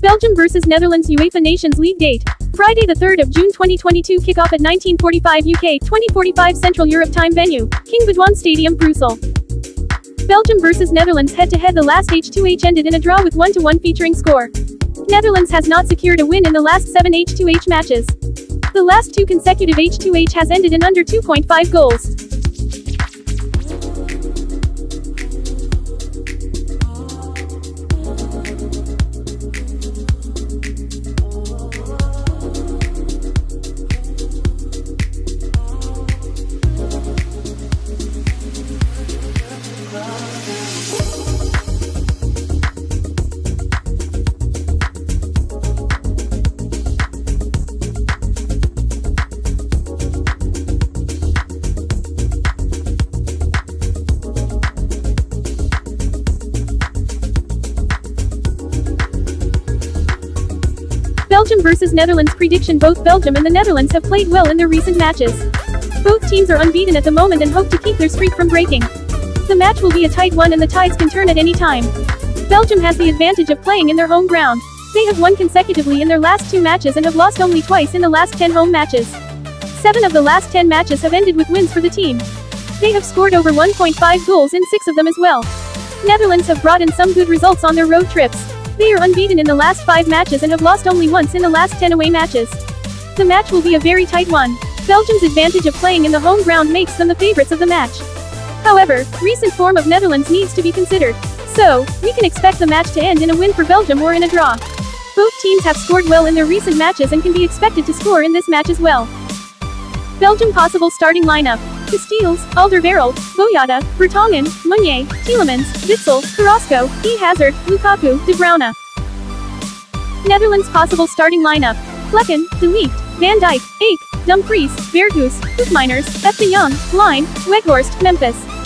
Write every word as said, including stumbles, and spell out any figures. Belgium versus Netherlands UEFA Nations League date, Friday the third of June twenty twenty-two, kickoff at nineteen forty-five U K, twenty forty-five Central Europe time. Venue, King Boudouin Stadium, Brussels. Belgium versus Netherlands head-to-head. The last H two H ended in a draw with one to one featuring score. Netherlands has not secured a win in the last seven H two H matches. The last two consecutive H two H has ended in under two point five goals. Belgium versus Netherlands prediction. Both Belgium and the Netherlands have played well in their recent matches. Both teams are unbeaten at the moment and hope to keep their streak from breaking. The match will be a tight one and the tides can turn at any time. Belgium has the advantage of playing in their home ground. They have won consecutively in their last two matches and have lost only twice in the last ten home matches. Seven of the last ten matches have ended with wins for the team. They have scored over one point five goals in six of them as well. Netherlands have brought in some good results on their road trips. They are unbeaten in the last five matches and have lost only once in the last ten away matches. The match will be a very tight one. Belgium's advantage of playing in the home ground makes them the favorites of the match. However, recent form of Netherlands needs to be considered. So, we can expect the match to end in a win for Belgium or in a draw. Both teams have scored well in their recent matches and can be expected to score in this match as well. Belgium possible starting lineup: Castiles, Alder Verrold, Goyada, Bertonghen, Meunier, Tielemans, Witzel, Carrasco, E Hazard, Lukaku, De Braun. Netherlands possible starting lineup: Flecken, De Ligt, Van Dijk, Aik, Dumfries, Vergoose, Hoopminers, Epignan, Line, Weghorst, Memphis.